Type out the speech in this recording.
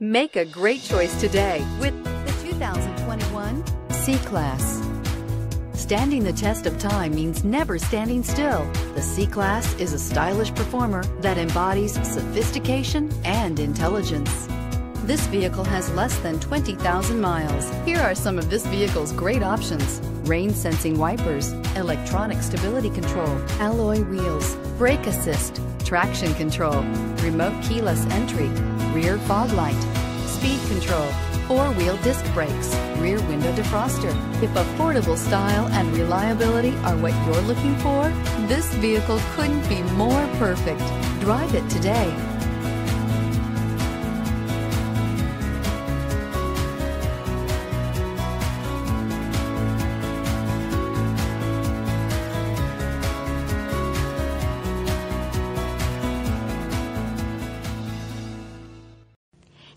Make a great choice today with the 2021 C-Class. Standing the test of time means never standing still. The C-Class is a stylish performer that embodies sophistication and intelligence. This vehicle has less than 20,000 miles. Here are some of this vehicle's great options: rain sensing wipers, electronic stability control, alloy wheels, brake assist, traction control, remote keyless entry, rear fog light, speed control, four-wheel disc brakes, rear window defroster. If affordable style and reliability are what you're looking for, this vehicle couldn't be more perfect. Drive it today.